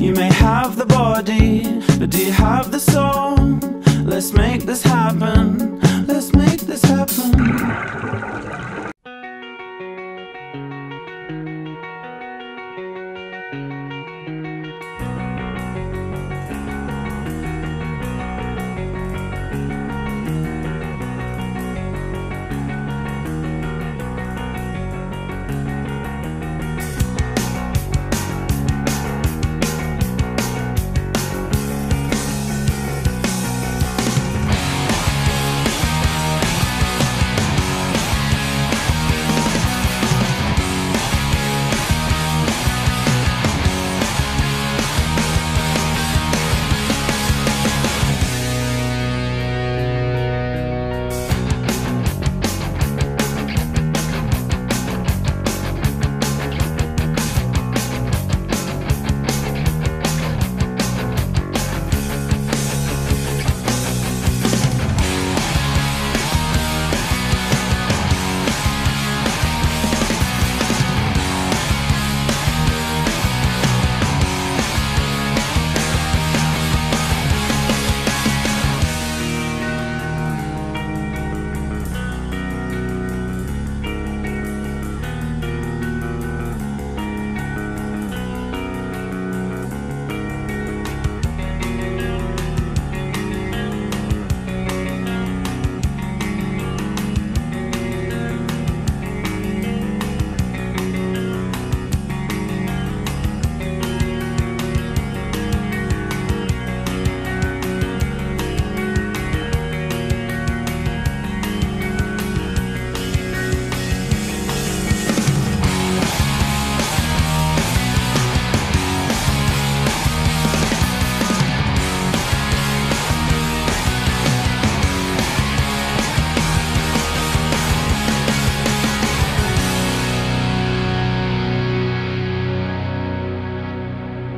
You may have the body, but do you have the soul? Let's make this happen.